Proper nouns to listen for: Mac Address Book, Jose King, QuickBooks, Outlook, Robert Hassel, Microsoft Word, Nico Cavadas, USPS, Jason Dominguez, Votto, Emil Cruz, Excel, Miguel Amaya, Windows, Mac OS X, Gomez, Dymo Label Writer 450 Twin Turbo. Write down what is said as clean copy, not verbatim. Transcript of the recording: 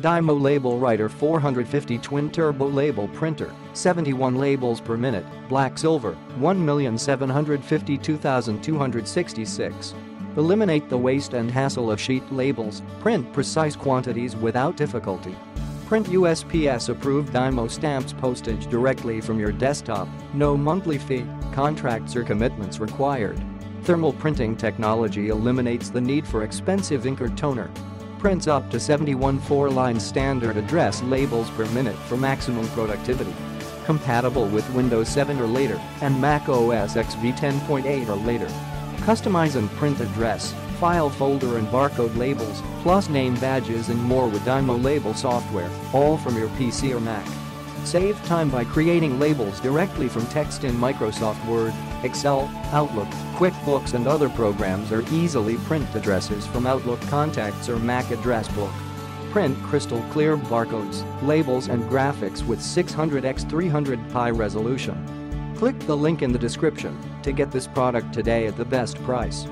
Dymo Label Writer 450 Twin Turbo Label Printer, 71 labels per minute, black silver, 1,752,266. Eliminate the waste and hassle of sheet labels, print precise quantities without difficulty. Print USPS approved Dymo stamps postage directly from your desktop, no monthly fee, contracts or commitments required. Thermal printing technology eliminates the need for expensive ink or toner. Prints up to 71 4-line standard address labels per minute for maximum productivity. Compatible with Windows 7 or later and Mac OS X v10.8 or later. Customize and print address, file folder and barcode labels, plus name badges and more with Dymo Label software, all from your PC or Mac. Save time by creating labels directly from text in Microsoft Word, Excel, Outlook, QuickBooks and other programs, or easily print addresses from Outlook contacts or Mac Address Book. Print crystal clear barcodes, labels and graphics with 600x300 ppi resolution. Click the link in the description to get this product today at the best price.